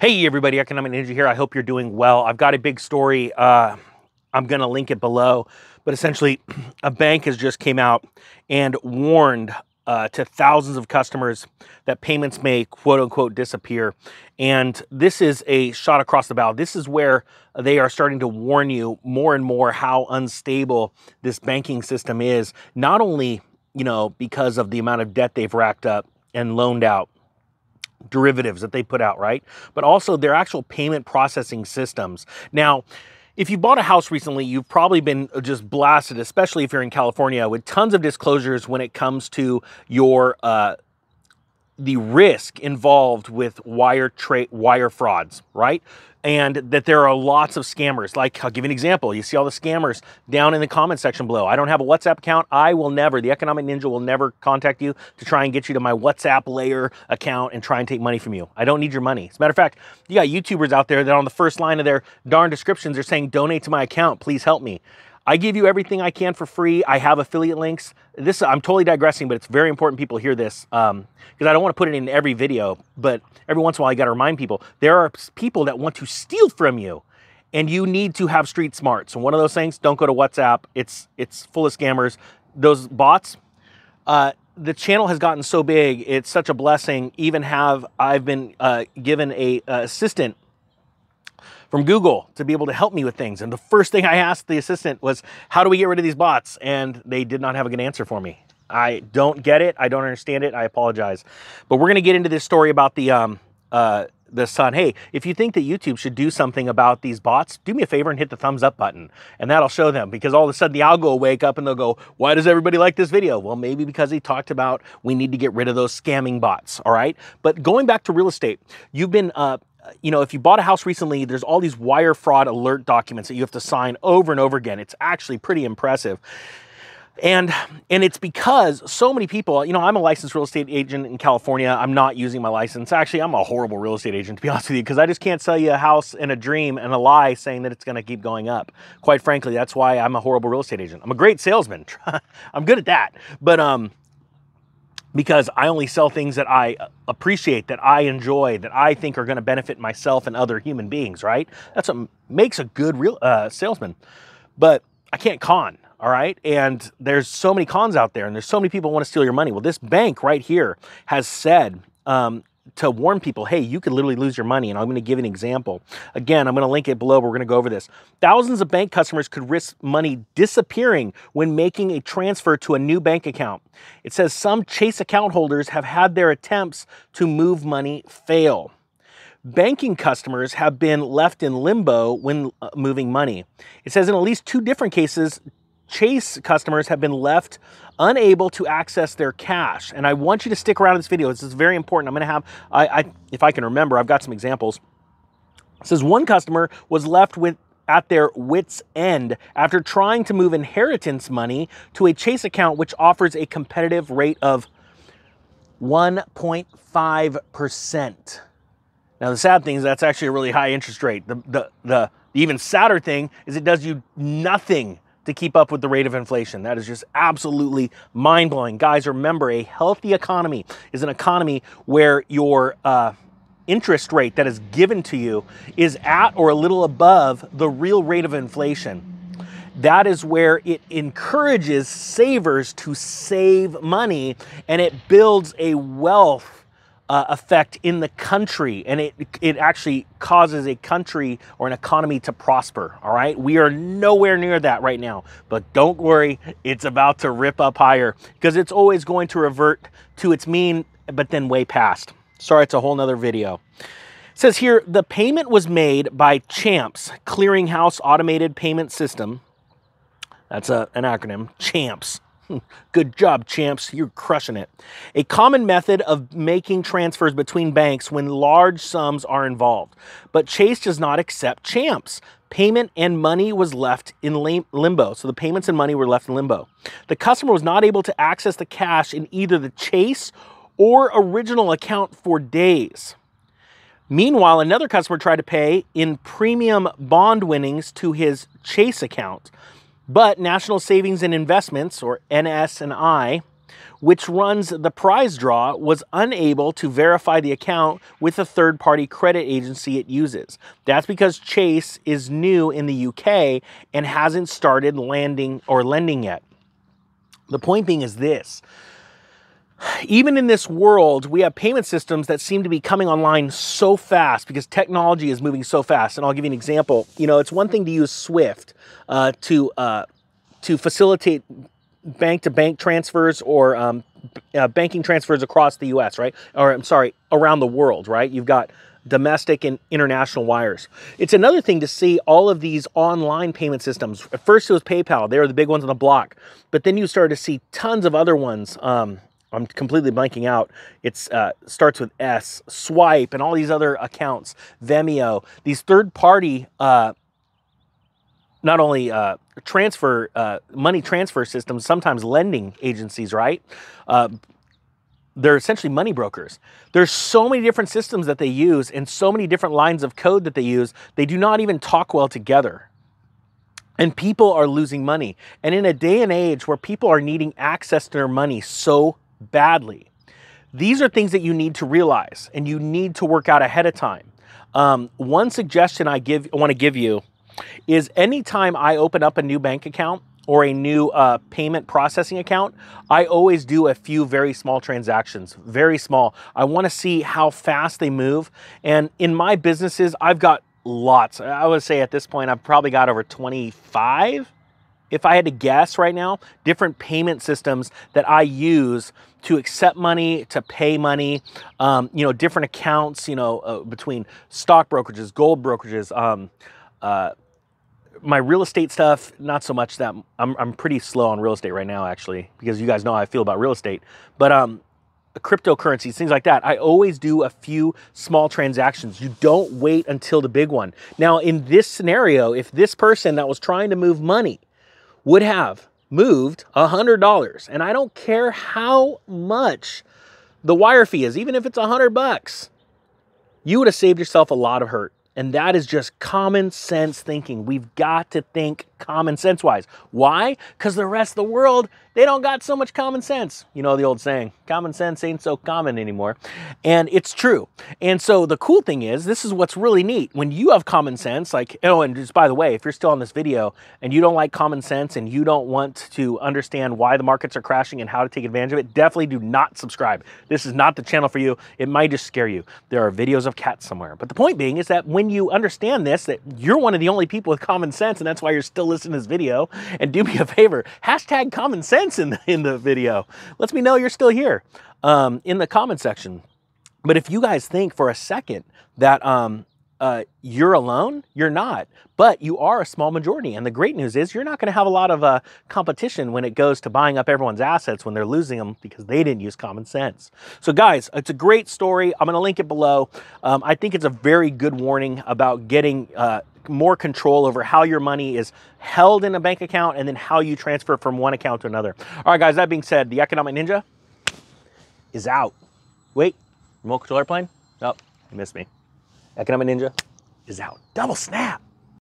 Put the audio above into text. Hey everybody, Economic Ninja here. I hope you're doing well. I've got a big story. I'm going to link it below, but essentially a bank has just came out and warned to thousands of customers that payments may quote unquote disappear. And this is a shot across the bow. This is where they are starting to warn you more and more how unstable this banking system is, not only, you know, because of the amount of debt they've racked up and loaned out, derivatives that they put out, right? But also their actual payment processing systems. Now, if you bought a house recently, you've probably been just blasted, especially if you're in California, with tons of disclosures when it comes to your the risk involved with wire frauds, right? And that there are lots of scammers. Like, I'll give you an example. You see all the scammers down in the comment section below. I don't have a WhatsApp account. I will never, the Economic Ninja will never contact you to try and get you to my WhatsApp layer account and try and take money from you. I don't need your money. As a matter of fact, you got YouTubers out there that on the first line of their darn descriptions are saying, donate to my account, please help me. I give you everything I can for free. I have affiliate links. This, I'm totally digressing, but it's very important people hear this because I don't want to put it in every video, but every once in a while I got to remind people, there are people that want to steal from you and you need to have street smarts. And one of those things, don't go to WhatsApp. It's full of scammers. Those bots, the channel has gotten so big. It's such a blessing. Even I've been given a assistant from Google to be able to help me with things. And the first thing I asked the assistant was, how do we get rid of these bots? And they did not have a good answer for me. I don't get it. I don't understand it. I apologize. But we're going to get into this story about the sun. Hey, if you think that YouTube should do something about these bots, do me a favor and hit the thumbs up button. And that'll show them, because all of a sudden the algo will wake up and they'll go, why does everybody like this video? Well, maybe because he talked about we need to get rid of those scamming bots. All right. But going back to real estate, you've been, you know, if you bought a house recently, there's all these wire fraud alert documents that you have to sign over and over again. It's actually pretty impressive. And it's because so many people, you know, I'm a licensed real estate agent in California. I'm not using my license. Actually, I'm a horrible real estate agent, to be honest with you, because I just can't sell you a house and a dream and a lie saying that it's going to keep going up. Quite frankly, that's why I'm a horrible real estate agent. I'm a great salesman. I'm good at that. But, because I only sell things that I appreciate, that I enjoy, that I think are going to benefit myself and other human beings, right? That's what makes a good real salesman. But I can't con, all right? And there's so many cons out there, and there's so many people who want to steal your money. Well, this bank right here has said to warn people, hey, you could literally lose your money. And I'm going to give an example. Again, I'm going to link it below, but we're going to go over this. Thousands of bank customers could risk money disappearing when making a transfer to a new bank account. It says some Chase account holders have had their attempts to move money fail. Banking customers have been left in limbo when moving money. It says in at least two different cases, Chase customers have been left unable to access their cash. And I want you to stick around in this video. This is very important. I'm going to have, if I can remember, I've got some examples. It says one customer was left at their wits' end after trying to move inheritance money to a Chase account, which offers a competitive rate of 1.5%. Now, the sad thing is that's actually a really high interest rate. The even sadder thing is it does you nothing to keep up with the rate of inflation. That is just absolutely mind-blowing. Guys, remember, a healthy economy is an economy where your interest rate that is given to you is at or a little above the real rate of inflation. That is where it encourages savers to save money, and it builds a wealth effect in the country, and it actually causes a country or an economy to prosper. All right, we are nowhere near that right now, but don't worry, it's about to rip up higher because it's always going to revert to its mean, but then way past. Sorry, it's a whole nother video. It says here the payment was made by CHAMPS, Clearinghouse Automated Payment System. That's an acronym, CHAMPS. Good job, champs. You're crushing it. A common method of making transfers between banks when large sums are involved. But Chase does not accept CHAMPS. Payment and money was left in limbo. So the payments and money were left in limbo. The customer was not able to access the cash in either the Chase or original account for days. Meanwhile, another customer tried to pay in premium bond winnings to his Chase account. But National Savings and Investments, or NS&I, which runs the prize draw, was unable to verify the account with the third-party credit agency it uses. That's because Chase is new in the UK and hasn't started lending yet. The point being is this. Even in this world, we have payment systems that seem to be coming online so fast because technology is moving so fast. And I'll give you an example. You know, it's one thing to use Swift to facilitate bank-to-bank transfers or banking transfers across the U.S., right? Or I'm sorry, around the world, right? You've got domestic and international wires. It's another thing to see all of these online payment systems. At first, it was PayPal. They were the big ones on the block. But then you started to see tons of other ones. I'm completely blanking out. It starts with S, Swipe, and all these other accounts, Venmo, these third-party not only money transfer systems, sometimes lending agencies, right? They're essentially money brokers. There's so many different systems that they use and so many different lines of code that they use. They do not even talk well together. And people are losing money. And in a day and age where people are needing access to their money so badly, these are things that you need to realize and you need to work out ahead of time. One suggestion I want to give you is anytime I open up a new bank account or a new payment processing account, I always do a few very small transactions, very small. I want to see how fast they move. And in my businesses, I've got lots. I would say at this point, I've probably got over 25, if I had to guess right now, different payment systems that I use to accept money, to pay money, you know, different accounts, you know, between stock brokerages, gold brokerages, my real estate stuff, not so much that I'm pretty slow on real estate right now, actually, because you guys know how I feel about real estate, but, cryptocurrencies, things like that. I always do a few small transactions. You don't wait until the big one. Now, in this scenario, if this person that was trying to move money would have moved $100, and I don't care how much the wire fee is, even if it's $100, you would have saved yourself a lot of hurt. And that is just common sense thinking. We've got to think common sense wise. Why? Because the rest of the world, they don't got so much common sense. You know the old saying, common sense ain't so common anymore. And it's true. And so the cool thing is, this is what's really neat. When you have common sense, like, oh, and just by the way, if you're still on this video and you don't like common sense and you don't want to understand why the markets are crashing and how to take advantage of it, definitely do not subscribe. This is not the channel for you. It might just scare you. There are videos of cats somewhere. But the point being is that when you understand this, that you're one of the only people with common sense, and that's why you're still listen to this video. And do me a favor, hashtag common sense in the video. Let me know you're still here in the comment section. But if you guys think for a second that you're alone, you're not, but you are a small majority. And the great news is you're not going to have a lot of competition when it goes to buying up everyone's assets when they're losing them because they didn't use common sense. So guys, it's a great story. I'm going to link it below. I think it's a very good warning about getting more control over how your money is held in a bank account and then how you transfer from one account to another. All right, guys, that being said, the Economic Ninja is out. Wait, remote control airplane? Oh, you missed me. Economic Ninja is out. Double snap.